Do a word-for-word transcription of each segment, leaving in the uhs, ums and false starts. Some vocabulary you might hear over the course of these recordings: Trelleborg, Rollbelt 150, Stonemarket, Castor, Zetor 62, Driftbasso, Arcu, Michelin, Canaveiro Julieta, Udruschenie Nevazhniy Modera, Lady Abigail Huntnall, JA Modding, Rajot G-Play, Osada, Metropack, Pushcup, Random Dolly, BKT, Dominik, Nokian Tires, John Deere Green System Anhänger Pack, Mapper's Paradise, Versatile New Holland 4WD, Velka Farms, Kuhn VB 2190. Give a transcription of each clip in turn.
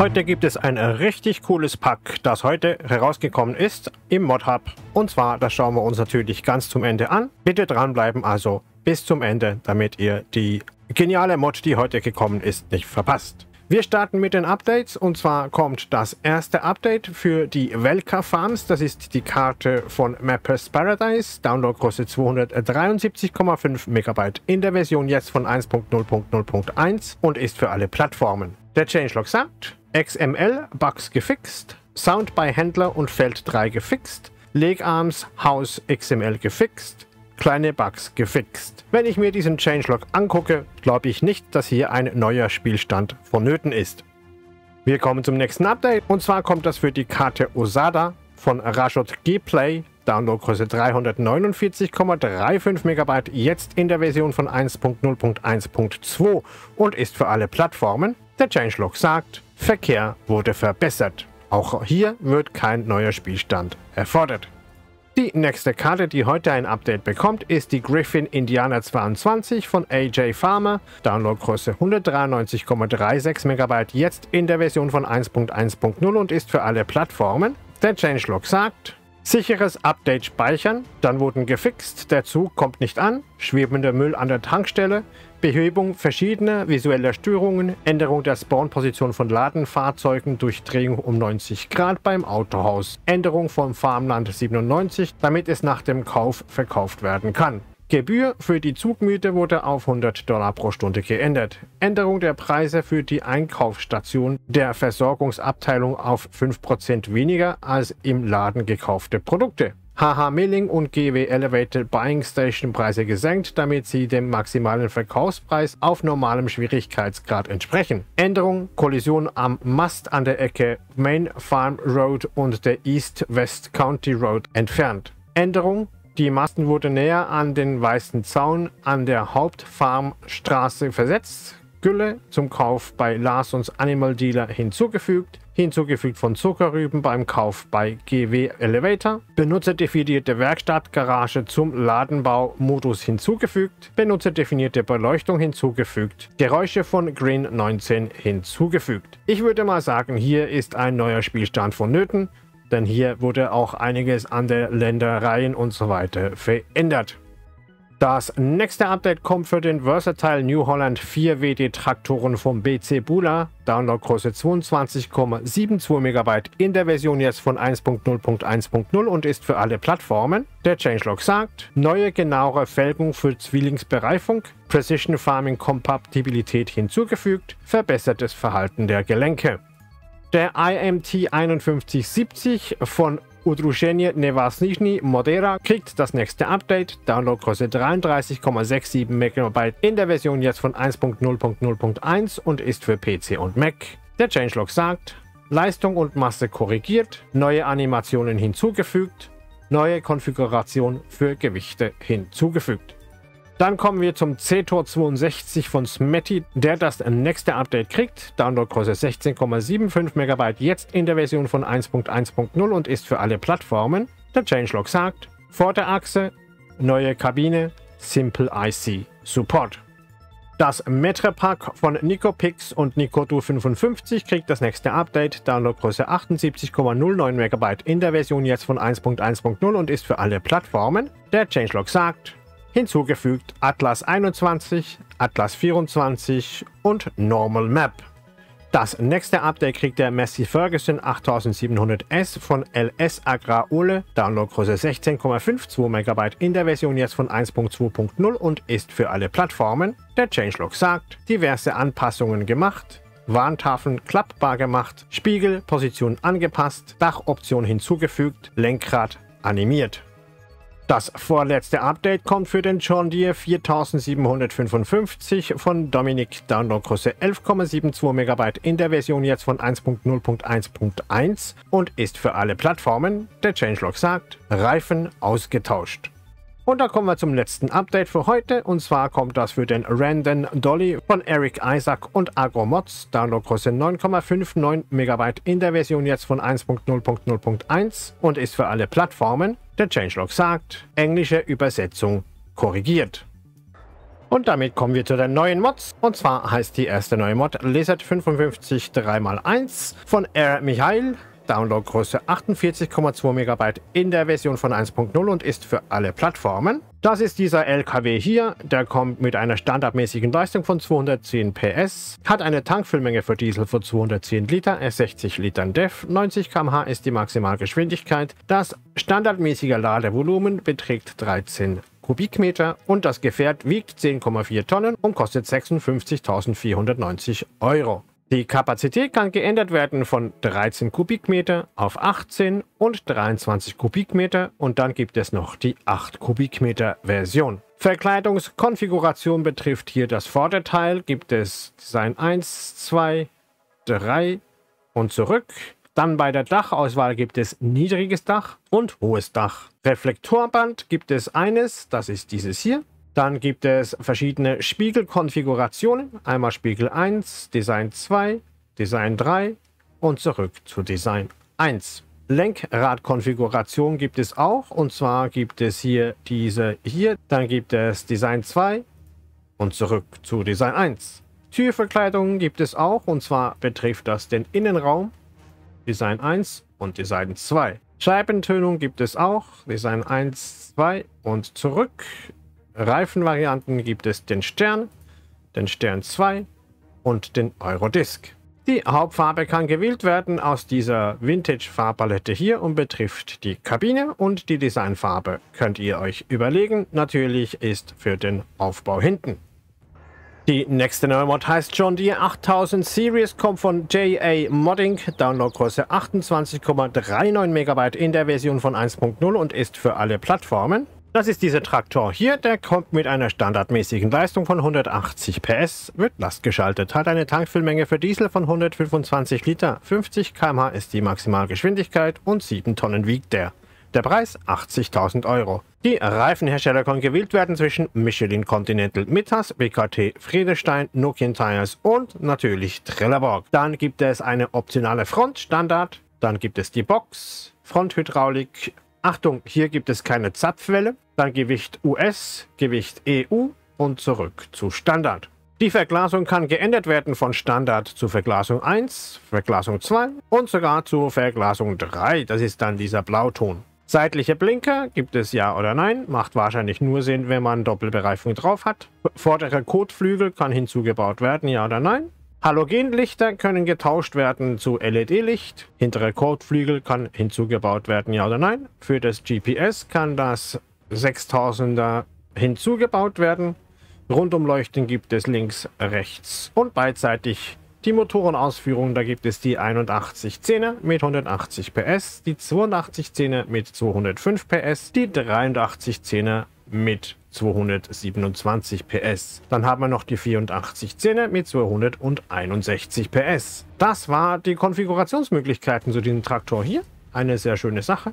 Heute gibt es ein richtig cooles Pack, das heute herausgekommen ist im Modhub. Und zwar, das schauen wir uns natürlich ganz zum Ende an. Bitte dranbleiben, also bis zum Ende, damit ihr die geniale Mod, die heute gekommen ist, nicht verpasst. Wir starten mit den Updates, und zwar kommt das erste Update für die Velka Farms. Das ist die Karte von Mapper's Paradise. Downloadgröße zweihundertdreiundsiebzig Komma fünf Megabyte in der Version jetzt von eins Punkt null Punkt null Punkt eins und ist für alle Plattformen. Der Changelog sagt, X M L Bugs gefixt, Sound bei Händler und Feld drei gefixt, Legarms House X M L gefixt, kleine Bugs gefixt. Wenn ich mir diesen Changelog angucke, glaube ich nicht, dass hier ein neuer Spielstand vonnöten ist. Wir kommen zum nächsten Update, und zwar kommt das für die Karte Osada von Rajot G-Play. Downloadgröße dreihundertneunundvierzig Komma fünfunddreißig Megabyte jetzt in der Version von eins Punkt null Punkt eins Punkt zwei und ist für alle Plattformen. Der Changelog sagt, Verkehr wurde verbessert. Auch hier wird kein neuer Spielstand erfordert. Die nächste Karte, die heute ein Update bekommt, ist die Griffin Indiana zweiundzwanzig von A J Pharma. Downloadgröße hundertdreiundneunzig Komma sechsunddreißig Megabyte jetzt in der Version von eins Punkt eins Punkt null und ist für alle Plattformen. Der Changelog sagt, sicheres Update speichern, dann wurden gefixt, der Zug kommt nicht an, schwebender Müll an der Tankstelle, Behebung verschiedener visueller Störungen, Änderung der Spawnposition von Ladenfahrzeugen durch Drehung um neunzig Grad beim Autohaus, Änderung vom Farmland siebenundneunzig, damit es nach dem Kauf verkauft werden kann. Gebühr für die Zugmiete wurde auf hundert Dollar pro Stunde geändert. Änderung der Preise für die Einkaufsstation der Versorgungsabteilung auf fünf Prozent weniger als im Laden gekaufte Produkte. H H Milling und G W Elevated Buying Station Preise gesenkt, damit sie dem maximalen Verkaufspreis auf normalem Schwierigkeitsgrad entsprechen. Änderung, Kollision am Mast an der Ecke Main Farm Road und der East West County Road entfernt. Änderung, die Masten wurden näher an den weißen Zaun an der Hauptfarmstraße versetzt. Gülle zum Kauf bei Larsons Animal Dealer hinzugefügt. Hinzugefügt von Zuckerrüben beim Kauf bei G W Elevator. Benutzerdefinierte Werkstattgarage zum Ladenbau-Modus hinzugefügt. Benutzerdefinierte Beleuchtung hinzugefügt. Geräusche von Green neunzehn hinzugefügt. Ich würde mal sagen, hier ist ein neuer Spielstand vonnöten. Denn hier wurde auch einiges an der Ländereien und so weiter verändert. Das nächste Update kommt für den Versatile New Holland vier W D Traktoren vom B C Bula. Downloadgröße zweiundzwanzig Komma zweiundsiebzig Megabyte in der Version jetzt von eins Punkt null Punkt eins Punkt null und ist für alle Plattformen. Der Changelog sagt, neue genauere Felgung für Zwillingsbereifung, Precision Farming Kompatibilität hinzugefügt, verbessertes Verhalten der Gelenke. Der I M T fünf eins sieben null von Udruschenie Nevazhniy Modera kriegt das nächste Update. Downloadgröße dreiunddreißig Komma siebenundsechzig Megabyte in der Version jetzt von eins Punkt null Punkt null Punkt eins und ist für P C und Mac. Der Changelog sagt, Leistung und Masse korrigiert, neue Animationen hinzugefügt, neue Konfiguration für Gewichte hinzugefügt. Dann kommen wir zum Zetor zweiundsechzig von Smetty, der das nächste Update kriegt. Downloadgröße sechzehn Komma fünfundsiebzig Megabyte jetzt in der Version von eins Punkt eins Punkt null und ist für alle Plattformen. Der Changelog sagt, Vorderachse, neue Kabine, Simple I C Support. Das Metropack von NicoPix und Nikodur fünfundfünfzig kriegt das nächste Update. Downloadgröße achtundsiebzig Komma null neun Megabyte in der Version jetzt von eins Punkt eins Punkt null und ist für alle Plattformen. Der Changelog sagt, hinzugefügt Atlas einundzwanzig, Atlas vierundzwanzig und Normal Map. Das nächste Update kriegt der Massey Ferguson achttausendsiebenhundert S von L S Agrar Ole. Downloadgröße sechzehn Komma fünfzig zwei Megabyte in der Version jetzt von eins Punkt zwei Punkt null und ist für alle Plattformen. Der Changelog sagt, diverse Anpassungen gemacht, Warntafeln klappbar gemacht, Spiegel, Position angepasst, Dachoption hinzugefügt, Lenkrad animiert. Das vorletzte Update kommt für den John Deere viertausendsiebenhundertfünfundfünfzig von Dominik. Downloadgröße elf Komma siebenundzwanzig Megabyte in der Version jetzt von eins Punkt null Punkt eins Punkt eins und ist für alle Plattformen. Der Changelog sagt, Reifen ausgetauscht. Und da kommen wir zum letzten Update für heute, und zwar kommt das für den Random Dolly von Eric Isaac und AgroMods. Downloadgröße neun Komma neunundfünfzig Megabyte in der Version jetzt von eins Punkt null Punkt null Punkt eins und ist für alle Plattformen. Der Changelog sagt, englische Übersetzung korrigiert. Und damit kommen wir zu den neuen Mods. Und zwar heißt die erste neue Mod Lizard fünfundfünfzig drei mal eins von R. Michael. Downloadgröße achtundvierzig Komma zwei Megabyte in der Version von eins Punkt null und ist für alle Plattformen. Das ist dieser L K W hier, der kommt mit einer standardmäßigen Leistung von zweihundertzehn P S, hat eine Tankfüllmenge für Diesel von zweihundertzehn Liter, sechzig Litern D E F, neunzig Kilometer pro Stunde ist die Maximalgeschwindigkeit, das standardmäßige Ladevolumen beträgt dreizehn Kubikmeter und das Gefährt wiegt zehn Komma vier Tonnen und kostet sechsundfünfzigtausendvierhundertneunzig Euro. Die Kapazität kann geändert werden von dreizehn Kubikmeter auf achtzehn und dreiundzwanzig Kubikmeter und dann gibt es noch die acht Kubikmeter Version. Verkleidungskonfiguration betrifft hier das Vorderteil, gibt es Design eins, zwei, drei und zurück. Dann bei der Dachauswahl gibt es niedriges Dach und hohes Dach. Reflektorband gibt es eines, das ist dieses hier. Dann gibt es verschiedene Spiegelkonfigurationen, einmal Spiegel eins, Design zwei, Design drei und zurück zu Design eins. Lenkradkonfiguration gibt es auch und zwar gibt es hier diese hier, dann gibt es Design zwei und zurück zu Design eins. Türverkleidungen gibt es auch und zwar betrifft das den Innenraum, Design eins und Design zwei. Scheibentönung gibt es auch, Design eins, zwei und zurück. Reifenvarianten gibt es den Stern, den Stern zwei und den Eurodisc. Die Hauptfarbe kann gewählt werden aus dieser Vintage-Farbpalette hier und betrifft die Kabine und die Designfarbe. Könnt ihr euch überlegen, natürlich ist für den Aufbau hinten. Die nächste neue Mod heißt John Deere achttausend Series, kommt von J A Modding, Downloadgröße achtundzwanzig Komma neununddreißig Megabyte in der Version von eins Punkt null und ist für alle Plattformen. Das ist dieser Traktor hier, der kommt mit einer standardmäßigen Leistung von hundertachtzig P S, wird lastgeschaltet, hat eine Tankfüllmenge für Diesel von hundertfünfundzwanzig Liter, fünfzig Kilometer pro Stunde ist die Maximalgeschwindigkeit und sieben Tonnen wiegt der. Der Preis achtzigtausend Euro. Die Reifenhersteller können gewählt werden zwischen Michelin Continental Mittas, B K T Friedestein, Nokian Tires und natürlich Trelleborg. Dann gibt es eine optionale Front, Standard, dann gibt es die Box, Fronthydraulik. Achtung, hier gibt es keine Zapfwelle, dann Gewicht U S, Gewicht E U und zurück zu Standard. Die Verglasung kann geändert werden von Standard zu Verglasung eins, Verglasung zwei und sogar zu Verglasung drei, das ist dann dieser Blauton. Seitliche Blinker gibt es ja oder nein, macht wahrscheinlich nur Sinn, wenn man Doppelbereifung drauf hat. Vorderer Kotflügel kann hinzugebaut werden, ja oder nein. Halogenlichter können getauscht werden zu L E D-Licht. Hintere Kotflügel kann hinzugebaut werden, ja oder nein. Für das G P S kann das sechstausender hinzugebaut werden. Rundumleuchten gibt es links, rechts und beidseitig. Die Motorenausführung, da gibt es die einundachtzig Zehner mit hundertachtzig P S, die zweiundachtzig Zehner mit zweihundertfünf P S, die dreiundachtzig Zehner mit zweihundertsiebenundzwanzig P S. Dann haben wir noch die vierundachtzig Zehner mit zweihunderteinundsechzig P S. Das waren die Konfigurationsmöglichkeiten zu diesem Traktor hier. Eine sehr schöne Sache.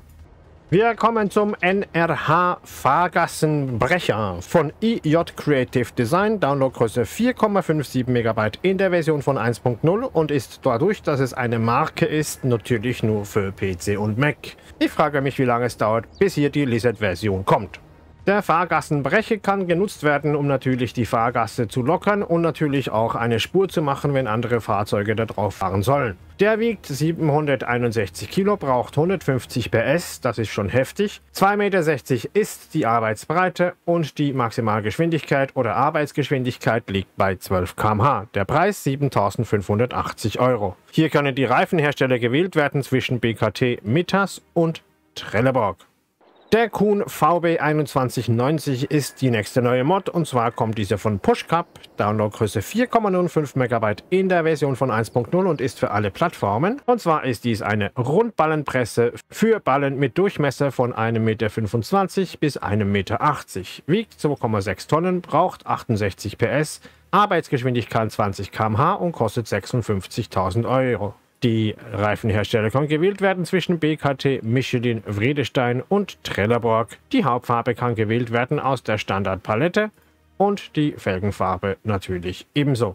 Wir kommen zum N R H Fahrgassenbrecher von I J Creative Design, Downloadgröße vier Komma fünfundsiebzig Megabyte in der Version von eins Punkt null und ist dadurch, dass es eine Marke ist, natürlich nur für P C und Mac. Ich frage mich, wie lange es dauert, bis hier die Lizard-Version kommt. Der Fahrgassenbrecher kann genutzt werden, um natürlich die Fahrgasse zu lockern und natürlich auch eine Spur zu machen, wenn andere Fahrzeuge da drauf fahren sollen. Der wiegt siebenhunderteinundsechzig Kilo, braucht hundertfünfzig P S, das ist schon heftig. zwei Komma sechzig Meter ist die Arbeitsbreite und die Maximalgeschwindigkeit oder Arbeitsgeschwindigkeit liegt bei zwölf Kilometer pro Stunde. Der Preis siebentausendfünfhundertachtzig Euro. Hier können die Reifenhersteller gewählt werden zwischen B K T, Mittas und Trelleborg. Der Kuhn V B einundzwanzig neunzig ist die nächste neue Mod und zwar kommt diese von Pushcup, Downloadgröße vier Komma null fünf Megabyte in der Version von eins Punkt null und ist für alle Plattformen. Und zwar ist dies eine Rundballenpresse für Ballen mit Durchmesser von einem Meter fünfundzwanzig bis einem Meter achtzig. Wiegt zwei Komma sechs Tonnen, braucht achtundsechzig P S, Arbeitsgeschwindigkeit zwanzig Kilometer pro Stunde und kostet sechsundfünfzigtausend Euro. Die Reifenhersteller können gewählt werden zwischen B K T, Michelin, Friedestein und Trelleborg. Die Hauptfarbe kann gewählt werden aus der Standardpalette und die Felgenfarbe natürlich ebenso.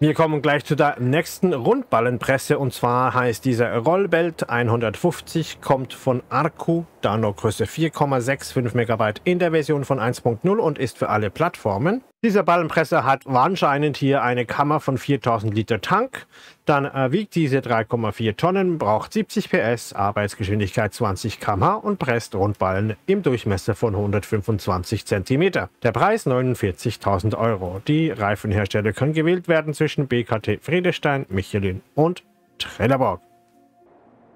Wir kommen gleich zu der nächsten Rundballenpresse und zwar heißt dieser Rollbelt hundertfünfzig, kommt von Arcu, Downloadgröße vier Komma fünfundsechzig Megabyte in der Version von eins Punkt null und ist für alle Plattformen. Dieser Ballenpresser hat anscheinend hier eine Kammer von viertausend Liter Tank. Dann äh, wiegt diese drei Komma vier Tonnen, braucht siebzig P S, Arbeitsgeschwindigkeit zwanzig Kilometer pro Stunde und presst Rundballen im Durchmesser von hundertfünfundzwanzig Zentimeter. Der Preis neunundvierzigtausend Euro. Die Reifenhersteller können gewählt werden zwischen B K T Friedestein, Michelin und Trelleborg.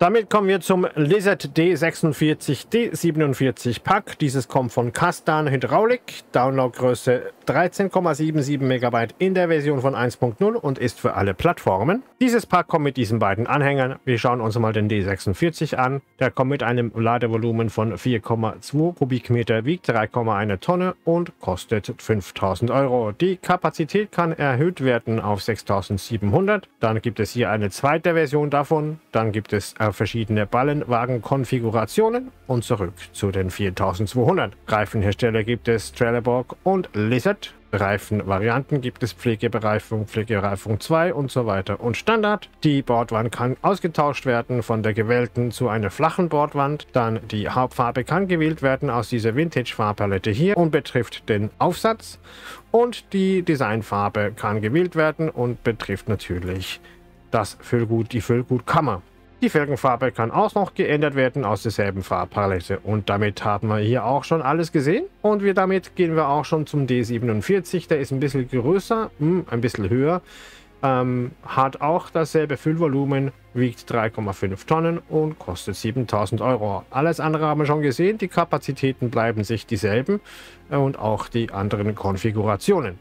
Damit kommen wir zum Lizard D sechsundvierzig D siebenundvierzig Pack. Dieses kommt von Castor Hydraulik. Downloadgröße dreizehn Komma siebenundsiebzig Megabyte in der Version von eins Punkt null und ist für alle Plattformen. Dieses Pack kommt mit diesen beiden Anhängern. Wir schauen uns mal den D sechsundvierzig an. Der kommt mit einem Ladevolumen von vier Komma zwei Kubikmeter, wiegt drei Komma eins Tonne und kostet fünftausend Euro. Die Kapazität kann erhöht werden auf sechstausendsiebenhundert. Dann gibt es hier eine zweite Version davon. Dann gibt es verschiedene Ballenwagenkonfigurationen und zurück zu den viertausendzweihundert. Reifenhersteller gibt es Trelleborg und Lizard. Reifenvarianten gibt es Pflegebereifung, Pflegebereifung zwei und so weiter und Standard. Die Bordwand kann ausgetauscht werden von der gewellten zu einer flachen Bordwand. Dann die Hauptfarbe kann gewählt werden aus dieser Vintage-Farbpalette hier und betrifft den Aufsatz. Und die Designfarbe kann gewählt werden und betrifft natürlich das Füllgut, die Füllgutkammer. Die Felgenfarbe kann auch noch geändert werden aus derselben Farbpalette. Und damit haben wir hier auch schon alles gesehen. Und wir damit gehen wir auch schon zum D siebenundvierzig. Der ist ein bisschen größer, mh, ein bisschen höher. Ähm, hat auch dasselbe Füllvolumen, wiegt drei Komma fünf Tonnen und kostet siebentausend Euro. Alles andere haben wir schon gesehen. Die Kapazitäten bleiben sich dieselben und auch die anderen Konfigurationen.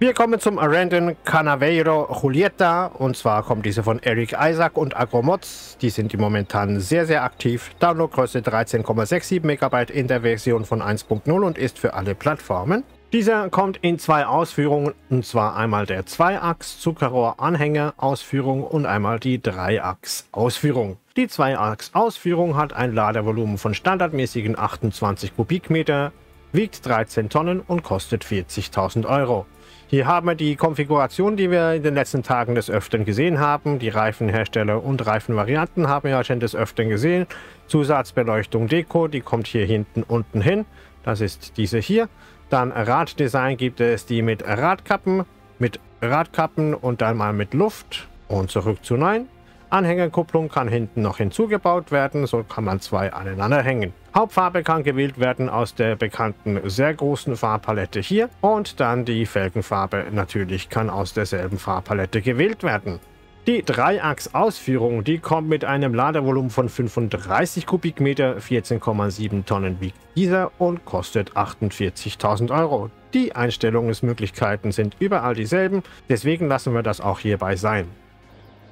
Wir kommen zum Random Canaveiro Julieta, und zwar kommt diese von Eric Isaac und AgroMods. Die sind momentan sehr, sehr aktiv. Downloadgröße dreizehn Komma siebenundsechzig Megabyte in der Version von eins Punkt null und ist für alle Plattformen. Dieser kommt in zwei Ausführungen, und zwar einmal der zwei Achs Zuckerrohr-Anhänger-Ausführung und einmal die drei Achs Ausführung. Die zwei Achs Ausführung hat ein Ladevolumen von standardmäßigen achtundzwanzig Kubikmeter, wiegt dreizehn Tonnen und kostet vierzigtausend Euro. Hier haben wir die Konfiguration, die wir in den letzten Tagen des Öfteren gesehen haben. Die Reifenhersteller und Reifenvarianten haben wir ja schon des Öfteren gesehen. Zusatzbeleuchtung Deko, die kommt hier hinten unten hin. Das ist diese hier. Dann Raddesign gibt es die mit Radkappen, mit Radkappen und dann mal mit Luft und zurück zu Nein. Anhängerkupplung kann hinten noch hinzugebaut werden, so kann man zwei aneinander hängen. Hauptfarbe kann gewählt werden aus der bekannten sehr großen Farbpalette hier und dann die Felgenfarbe natürlich kann aus derselben Farbpalette gewählt werden. Die drei Achs Ausführung, die kommt mit einem Ladevolumen von fünfunddreißig Kubikmeter, vierzehn Komma sieben Tonnen wiegt dieser und kostet achtundvierzigtausend Euro. Die Einstellungsmöglichkeiten sind überall dieselben, deswegen lassen wir das auch hierbei sein.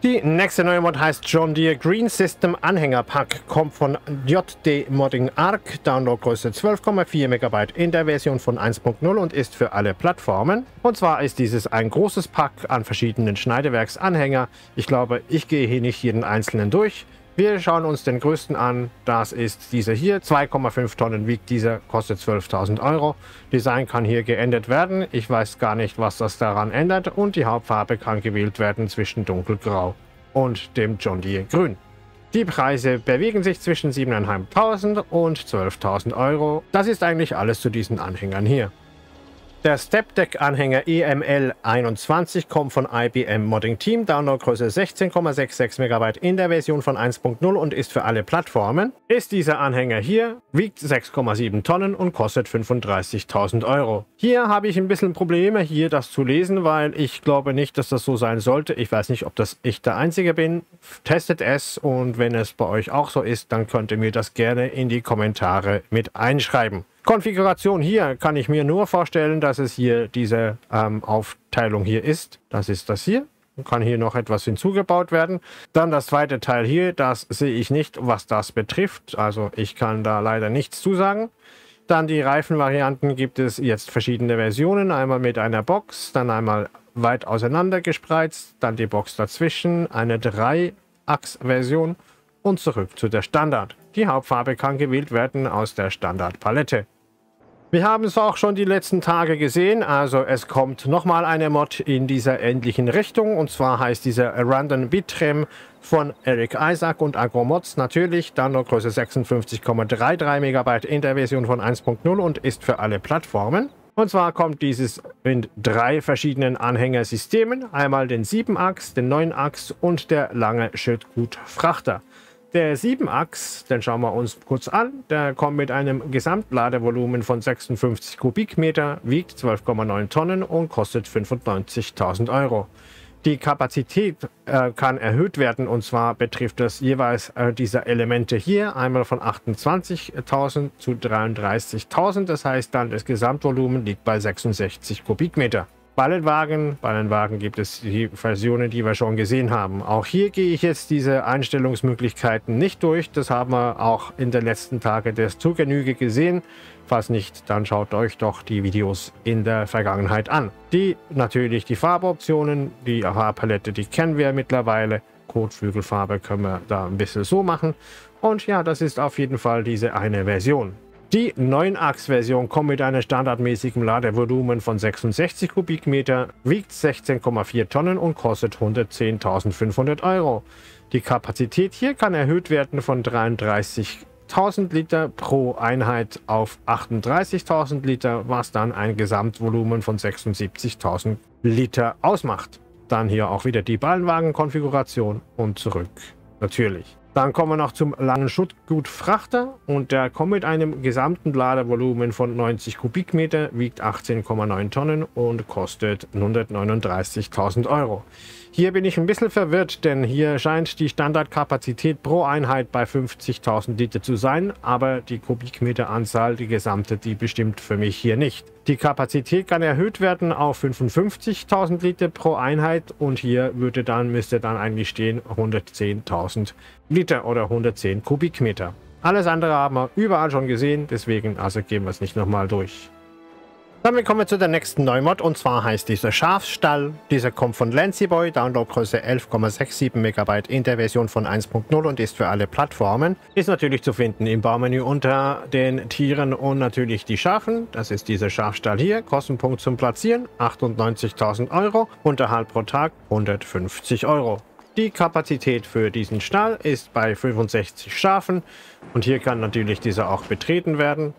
Die nächste neue Mod heißt John Deere Green System Anhänger Pack, kommt von J A Modding Arc, Downloadgröße zwölf Komma vier Megabyte in der Version von eins Punkt null und ist für alle Plattformen. Und zwar ist dieses ein großes Pack an verschiedenen Schneidewerksanhänger. Ich glaube, ich gehe hier nicht jeden einzelnen durch. Wir schauen uns den größten an, das ist dieser hier, zwei Komma fünf Tonnen wiegt dieser, kostet zwölftausend Euro. Design kann hier geändert werden, ich weiß gar nicht, was das daran ändert und die Hauptfarbe kann gewählt werden zwischen dunkelgrau und dem John Deere Grün. Die Preise bewegen sich zwischen siebentausendfünfhundert und zwölftausend Euro. Das ist eigentlich alles zu diesen Anhängern hier. Der Stepdeck-Anhänger E M L einundzwanzig kommt von I B M Modding Team, Downloadgröße sechzehn Komma sechsundsechzig Megabyte in der Version von eins Punkt null und ist für alle Plattformen. Ist dieser Anhänger hier, wiegt sechs Komma sieben Tonnen und kostet fünfunddreißigtausend Euro. Hier habe ich ein bisschen Probleme, hier das zu lesen, weil ich glaube nicht, dass das so sein sollte. Ich weiß nicht, ob das ich der Einzige bin. Testet es und wenn es bei euch auch so ist, dann könnt ihr mir das gerne in die Kommentare mit einschreiben. Konfiguration hier kann ich mir nur vorstellen, dass es hier diese ähm, Aufteilung hier ist. Das ist das hier. Kann hier noch etwas hinzugebaut werden. Dann das zweite Teil hier, das sehe ich nicht, was das betrifft. Also ich kann da leider nichts zu sagen. Dann die Reifenvarianten gibt es jetzt verschiedene Versionen. Einmal mit einer Box, dann einmal weit auseinander gespreizt, dann die Box dazwischen, eine drei Achs Version und zurück zu der Standard. Die Hauptfarbe kann gewählt werden aus der Standardpalette. Wir haben es auch schon die letzten Tage gesehen, also es kommt nochmal eine Mod in dieser ähnlichen Richtung, und zwar heißt dieser Random Bitrem von Eric Isaac und AgroMods natürlich, Downloadgröße sechsundfünfzig Komma dreiunddreißig Megabyte in der Version von eins Punkt null und ist für alle Plattformen. Und zwar kommt dieses in drei verschiedenen Anhängersystemen, einmal den sieben Achs, den neun Achs und der lange Schildgut-Frachter. Der sieben Achs, den schauen wir uns kurz an, der kommt mit einem Gesamtladevolumen von sechsundfünfzig Kubikmeter, wiegt zwölf Komma neun Tonnen und kostet fünfundneunzigtausend Euro. Die Kapazität äh, kann erhöht werden, und zwar betrifft das jeweils äh, dieser Elemente hier, einmal von achtundzwanzigtausend zu dreiunddreißigtausend, das heißt dann das Gesamtvolumen liegt bei sechsundsechzig Kubikmeter. Ballenwagen. Ballenwagen gibt es die Versionen, die wir schon gesehen haben. Auch hier gehe ich jetzt diese Einstellungsmöglichkeiten nicht durch. Das haben wir auch in den letzten Tagen des zu Genüge gesehen. Falls nicht, dann schaut euch doch die Videos in der Vergangenheit an. Die natürlich die Farboptionen, die Farbpalette, die kennen wir mittlerweile. Kotflügelfarbe können wir da ein bisschen so machen. Und ja, das ist auf jeden Fall diese eine Version. Die neun Achs-Version kommt mit einem standardmäßigen Ladevolumen von sechsundsechzig Kubikmeter, wiegt sechzehn Komma vier Tonnen und kostet hundertzehntausendfünfhundert Euro. Die Kapazität hier kann erhöht werden von dreiunddreißigtausend Liter pro Einheit auf achtunddreißigtausend Liter, was dann ein Gesamtvolumen von sechsundsiebzigtausend Liter ausmacht. Dann hier auch wieder die Ballenwagen-Konfiguration und zurück, natürlich. Dann kommen wir noch zum langen Schildgutfrachter, und der kommt mit einem gesamten Ladevolumen von neunzig Kubikmeter, wiegt achtzehn Komma neun Tonnen und kostet hundertneununddreißigtausend Euro. Hier bin ich ein bisschen verwirrt, denn hier scheint die Standardkapazität pro Einheit bei fünfzigtausend Liter zu sein, aber die Kubikmeteranzahl, die gesamte, die bestimmt für mich hier nicht. Die Kapazität kann erhöht werden auf fünfundfünfzigtausend Liter pro Einheit, und hier würde dann, müsste dann eigentlich stehen hundertzehntausend Liter oder hundertzehn Kubikmeter. Alles andere haben wir überall schon gesehen, deswegen also gehen wir es nicht nochmal durch. Damit kommen wir zu der nächsten Neumod, und zwar heißt dieser Schafstall. Dieser kommt von Lancyboy, Downloadgröße elf Komma siebenundsechzig Megabyte in der Version von eins Punkt null und ist für alle Plattformen. Ist natürlich zu finden im Baumenü unter den Tieren und natürlich die Schafen. Das ist dieser Schafstall hier, Kostenpunkt zum Platzieren achtundneunzigtausend Euro, Unterhalt pro Tag hundertfünfzig Euro. Die Kapazität für diesen Stall ist bei fünfundsechzig Schafen, und hier kann natürlich dieser auch betreten werden.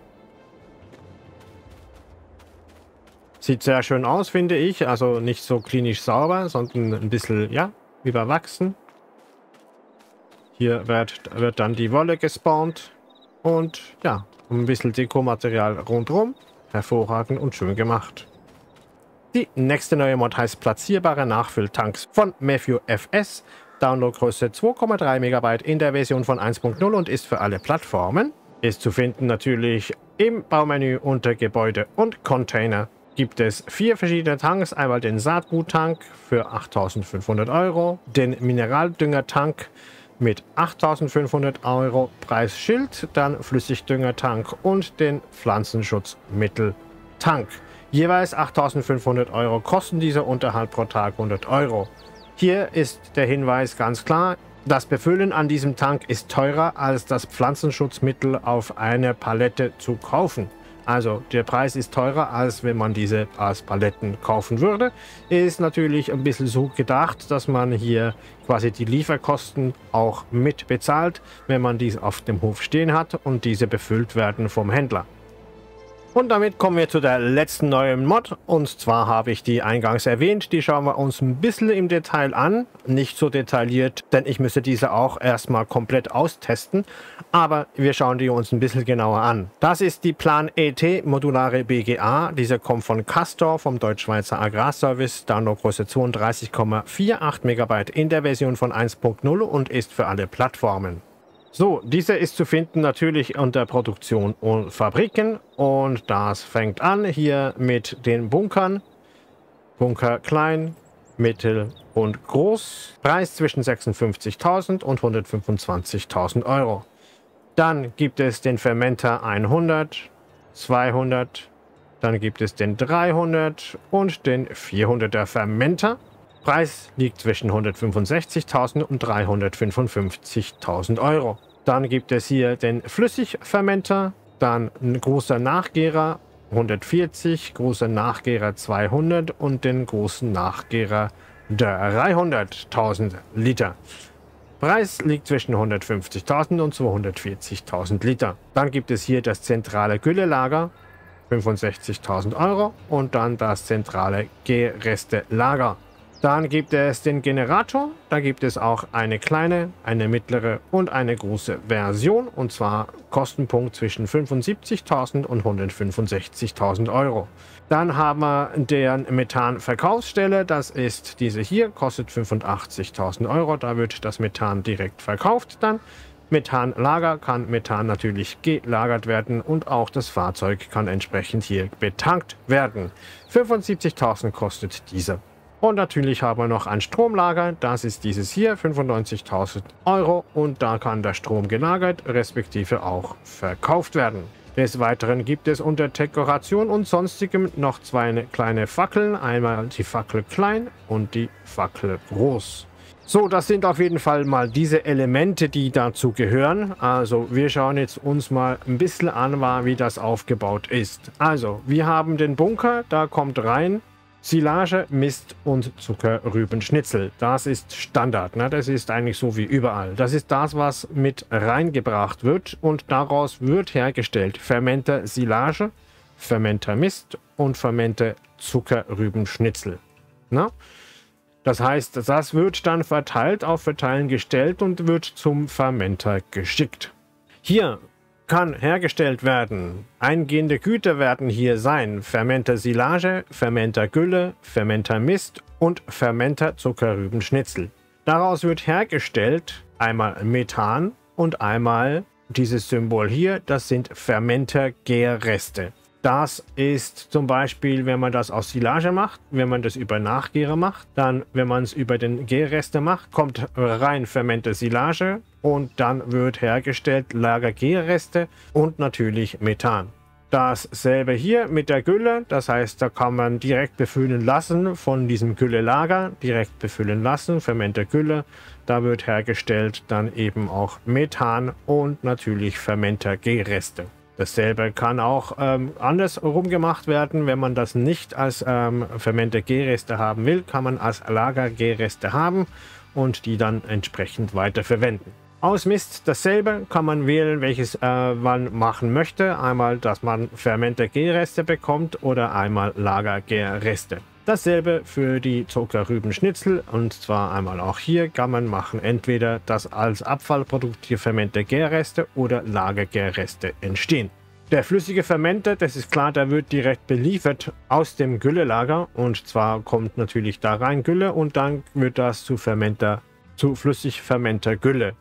Sieht sehr schön aus, finde ich. Also nicht so klinisch sauber, sondern ein bisschen, ja, überwachsen. Hier wird, wird dann die Wolle gespawnt. Und ja, ein bisschen Dekomaterial rundherum. Hervorragend und schön gemacht. Die nächste neue Mod heißt Platzierbare Nachfülltanks von Matthew F S. Downloadgröße zwei Komma drei Megabyte in der Version von eins Punkt null und ist für alle Plattformen. Ist zu finden natürlich im Baumenü unter Gebäude und Container. Gibt es vier verschiedene Tanks, einmal den Saatguttank für achttausendfünfhundert Euro, den Mineraldüngertank mit achttausendfünfhundert Euro Preisschild, dann Flüssigdüngertank und den Pflanzenschutzmitteltank. Jeweils achttausendfünfhundert Euro kosten diese, Unterhalt pro Tag hundert Euro. Hier ist der Hinweis ganz klar, das Befüllen an diesem Tank ist teurer als das Pflanzenschutzmittel auf eine Palette zu kaufen. Also der Preis ist teurer, als wenn man diese als Paletten kaufen würde. Ist natürlich ein bisschen so gedacht, dass man hier quasi die Lieferkosten auch mit bezahlt, wenn man dies auf dem Hof stehen hat und diese befüllt werden vom Händler. Und damit kommen wir zu der letzten neuen Mod, und zwar habe ich die eingangs erwähnt, die schauen wir uns ein bisschen im Detail an, nicht so detailliert, denn ich müsste diese auch erstmal komplett austesten, aber wir schauen die uns ein bisschen genauer an. Das ist die Plan E T Modulare B G A, diese kommt von Castor, vom Deutsch-Schweizer Agrarservice, Downloadgröße zweiunddreißig Komma achtundvierzig Megabyte in der Version von eins Punkt null und ist für alle Plattformen. So, dieser ist zu finden natürlich unter Produktion und Fabriken, und das fängt an hier mit den Bunkern. Bunker klein, mittel und groß. Preis zwischen sechsundfünfzigtausend und hundertfünfundzwanzigtausend Euro. Dann gibt es den Fermenter hundert, zweihundert, dann gibt es den dreihundert und den vierhunderter Fermenter. Preis liegt zwischen hundertfünfundsechzigtausend und dreihundertfünfundfünfzigtausend Euro. Dann gibt es hier den Flüssigfermenter, dann ein großer Nachgärer hundertvierzig, großer Nachgärer zweihundert und den großen Nachgärer dreihunderttausend Liter. Preis liegt zwischen hundertfünfzigtausend und zweihundertvierzigtausend Liter. Dann gibt es hier das zentrale Güllelager, fünfundsechzigtausend Euro, und dann das zentrale Gerestelager. Dann gibt es den Generator, da gibt es auch eine kleine, eine mittlere und eine große Version, und zwar Kostenpunkt zwischen fünfundsiebzigtausend und hundertfünfundsechzigtausend Euro. Dann haben wir deren Methan-Verkaufsstelle, das ist diese hier, kostet fünfundachtzigtausend Euro, da wird das Methan direkt verkauft dann. Methanlager, kann Methan natürlich gelagert werden und auch das Fahrzeug kann entsprechend hier betankt werden. fünfundsiebzigtausend kostet diese. Und natürlich haben wir noch ein Stromlager, das ist dieses hier, fünfundneunzigtausend Euro, und da kann der Strom gelagert, respektive auch verkauft werden. Des Weiteren gibt es unter Dekoration und Sonstigem noch zwei kleine Fackeln, einmal die Fackel klein und die Fackel groß. So, das sind auf jeden Fall mal diese Elemente, die dazu gehören. Also wir schauen jetzt uns mal ein bisschen an, wie das aufgebaut ist. Also wir haben den Bunker, da kommt rein Silage, Mist und Zuckerrübenschnitzel. Das ist Standard, ne? Das ist eigentlich so wie überall. Das ist das, was mit reingebracht wird, und daraus wird hergestellt Fermenter Silage, Fermenter Mist und Fermenter Zuckerrübenschnitzel. Ne? Das heißt, das wird dann verteilt, auf Verteilen gestellt und wird zum Fermenter geschickt. Hier kann hergestellt werden. Eingehende Güter werden hier sein: Fermenter Silage, Fermenter Gülle, Fermenter Mist und Fermenter Zuckerrübenschnitzel. Daraus wird hergestellt einmal Methan und einmal dieses Symbol hier, das sind Fermenter Gärreste. Das ist zum Beispiel, wenn man das aus Silage macht, wenn man das über Nachgäre macht, dann, wenn man es über den Gärreste macht, kommt rein Fermenter Silage und dann wird hergestellt Lagergärreste und natürlich Methan. Dasselbe hier mit der Gülle, das heißt, da kann man direkt befüllen lassen von diesem Güllelager, direkt befüllen lassen, Fermenter Gülle, da wird hergestellt dann eben auch Methan und natürlich Fermenter Gärreste. Dasselbe kann auch ähm, andersrum gemacht werden. Wenn man das nicht als ähm, Fermenter Gärreste haben will, kann man als Lagergärreste haben und die dann entsprechend weiter verwenden. Aus Mist dasselbe, kann man wählen, welches äh, man machen möchte. Einmal, dass man Fermenter Gärreste bekommt oder einmal Lagergärreste. Dasselbe für die Zuckerrübenschnitzel, und zwar einmal auch hier kann man machen, entweder das als Abfallprodukt hier Fermenter Gärreste oder Lagergärreste entstehen. Der flüssige Fermenter, das ist klar, der wird direkt beliefert aus dem Güllelager, und zwar kommt natürlich da rein Gülle und dann wird das zu Fermenter, zu flüssig Fermenter Gülle.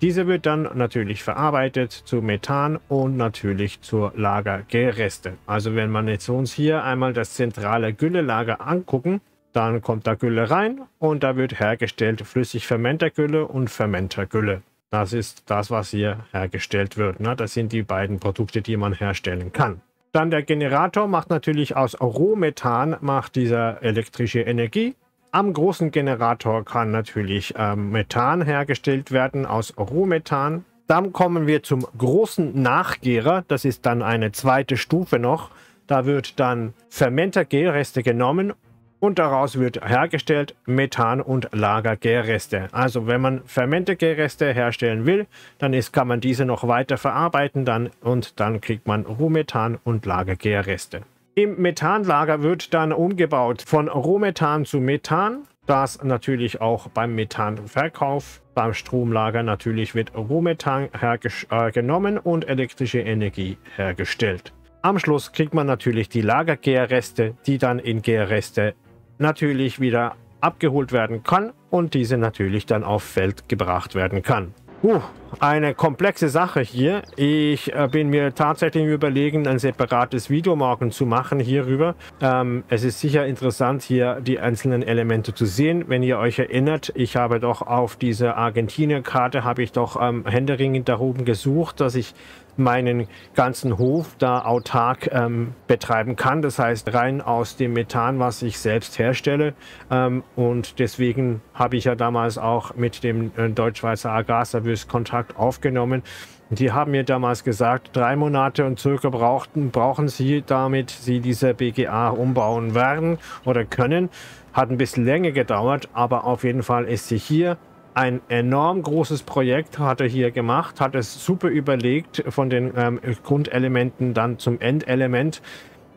Diese wird dann natürlich verarbeitet zu Methan und natürlich zur Lagergärreste. Also wenn man jetzt uns hier einmal das zentrale Güllelager angucken, dann kommt da Gülle rein und da wird hergestellt flüssig Fermentergülle und Fermentergülle. Das ist das, was hier hergestellt wird. Ne? Das sind die beiden Produkte, die man herstellen kann. Dann der Generator macht natürlich aus Rohmethan macht dieser elektrische Energie. Am großen Generator kann natürlich äh, Methan hergestellt werden aus Rohmethan. Dann kommen wir zum großen Nachgärer. Das ist dann eine zweite Stufe noch. Da wird dann Fermenter-Gärreste genommen und daraus wird hergestellt Methan und Lagergärreste. Also wenn man Fermenter-Gärreste herstellen will, dann ist, kann man diese noch weiter verarbeiten dann, und dann kriegt man Rohmethan und Lagergärreste. Im Methanlager wird dann umgebaut von Rohmethan zu Methan, das natürlich auch beim Methanverkauf, beim Stromlager natürlich wird Rohmethan äh, genommen und elektrische Energie hergestellt. Am Schluss kriegt man natürlich die Lagergärreste, die dann in Gärreste natürlich wieder abgeholt werden kann und diese natürlich dann auf Feld gebracht werden kann. Uh, eine komplexe Sache hier. Ich äh, bin mir tatsächlich überlegen, ein separates Video morgen zu machen hierüber. Ähm, es ist sicher interessant, hier die einzelnen Elemente zu sehen. Wenn ihr euch erinnert, ich habe doch auf dieser Argentinien-Karte, habe ich doch ähm, händeringend da oben gesucht, dass ich meinen ganzen Hof da autark ähm, betreiben kann. Das heißt, rein aus dem Methan, was ich selbst herstelle. Ähm, und deswegen habe ich ja damals auch mit dem äh, Deutsch-Schweizer Agrarservice Kontakt aufgenommen. Die haben mir damals gesagt, drei Monate und circa brauchten, brauchen sie, damit sie diese B G A umbauen werden oder können. Hat ein bisschen länger gedauert, aber auf jeden Fall ist sie hier. Ein enorm großes Projekt hat er hier gemacht, hat es super überlegt von den ähm, Grundelementen dann zum Endelement,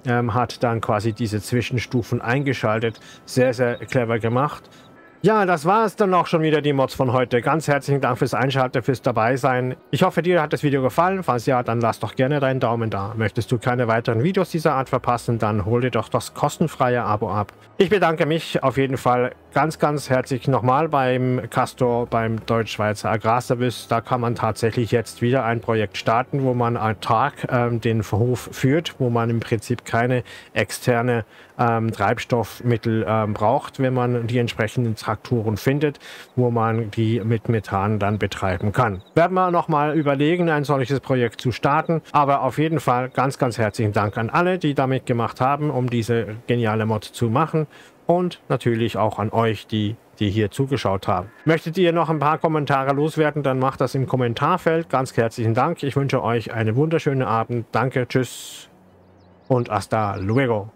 ähm, hat dann quasi diese Zwischenstufen eingeschaltet. Sehr, sehr clever gemacht. Ja, das war es dann auch schon wieder, die Mods von heute. Ganz herzlichen Dank fürs Einschalten, fürs Dabeisein. Ich hoffe, dir hat das Video gefallen. Falls ja, dann lass doch gerne deinen Daumen da. Möchtest du keine weiteren Videos dieser Art verpassen, dann hol dir doch das kostenfreie Abo ab. Ich bedanke mich auf jeden Fall ganz, ganz herzlich nochmal beim Castor, beim Deutsch-Schweizer Agrarservice. Da kann man tatsächlich jetzt wieder ein Projekt starten, wo man einen Tag ähm, den Hof führt, wo man im Prinzip keine externe ähm, Treibstoffmittel ähm, braucht, wenn man die entsprechenden Traktoren findet, wo man die mit Methan dann betreiben kann. Werden wir nochmal überlegen, ein solches Projekt zu starten, aber auf jeden Fall ganz, ganz herzlichen Dank an alle, die damit gemacht haben, um diese geniale Mod zu machen und natürlich auch an euch, die die hier zugeschaut haben. Möchtet ihr noch ein paar Kommentare loswerden, dann macht das im Kommentarfeld. Ganz herzlichen Dank. Ich wünsche euch einen wunderschönen Abend. Danke, tschüss und hasta luego.